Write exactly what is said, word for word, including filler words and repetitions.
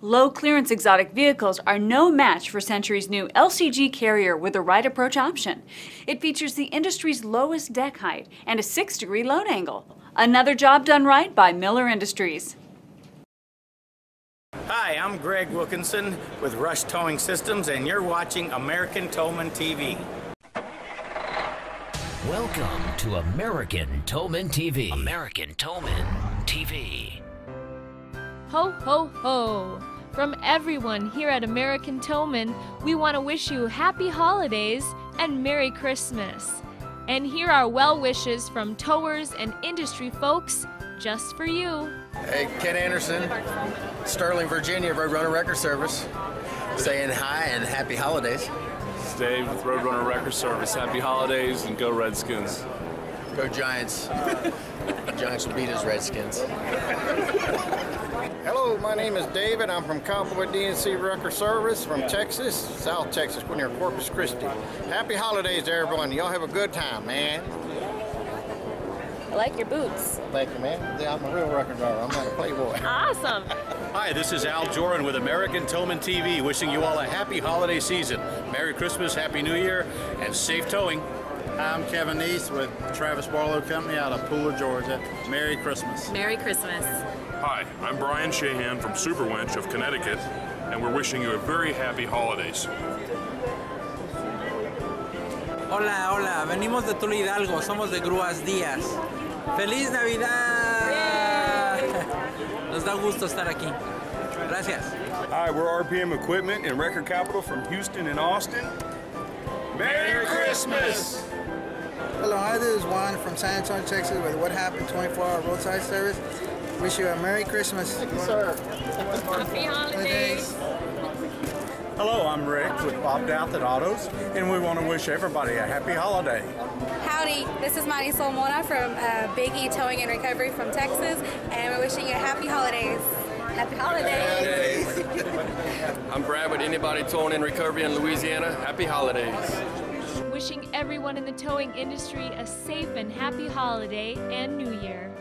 Low clearance exotic vehicles are no match for Century's new L C G Carrier with a right approach option. It features the industry's lowest deck height and a six-degree load angle. Another job done right by Miller Industries. Hi, I'm Greg Wilkinson with Rush Towing Systems, and you're watching American Towman T V. Welcome to American Towman T V. American Towman T V. Ho, ho, ho. From everyone here at American Towman, we want to wish you happy holidays and Merry Christmas. And here are well wishes from towers and industry folks just for you. Hey, Ken Anderson, Sterling, Virginia, Roadrunner Record Service, saying hi and happy holidays. Dave with Roadrunner Record Service. Happy holidays and go Redskins. Go Giants. The Giants will beat us Redskins. Hello, my name is David. I'm from Cowboy D N C Rucker Service from Texas, South Texas, near Corpus Christi. Happy holidays to everyone. Y'all have a good time, man. I like your boots. Thank you, man. Yeah, I'm a real record driver. I'm not a playboy. Awesome. Hi, this is Al Joran with American Towman T V, wishing you all a happy holiday season. Merry Christmas, Happy New Year, and safe towing. I'm Kevin East with Travis Barlow Company out of Pooler, Georgia. Merry Christmas. Merry Christmas. Hi, I'm Brian Shahan from Super Winch of Connecticut, and we're wishing you a very happy holidays. Hola, hola. Venimos de Tula Hidalgo. Somos de Gruas Dias. ¡Feliz Navidad! Yeah. Nos da gusto estar aquí. Gracias. Hi, we're R P M Equipment and Record Capital from Houston and Austin. Merry Christmas! Hello, hi, this is Juan from San Antonio, Texas with What Happened twenty-four hour Roadside Service. Wish you a Merry Christmas. Thank you, sir. Happy holidays. Hello, I'm Rick with Bob Douth at Autos, and we want to wish everybody a happy holiday. Howdy, this is Marisol Mora from uh, Biggie Towing and Recovery from Texas, and we're wishing you happy holidays. Happy holidays. Happy holidays. I'm Brad with Anybody Towing and Recovery in Louisiana. Happy holidays. Wishing everyone in the towing industry a safe and happy holiday and New Year.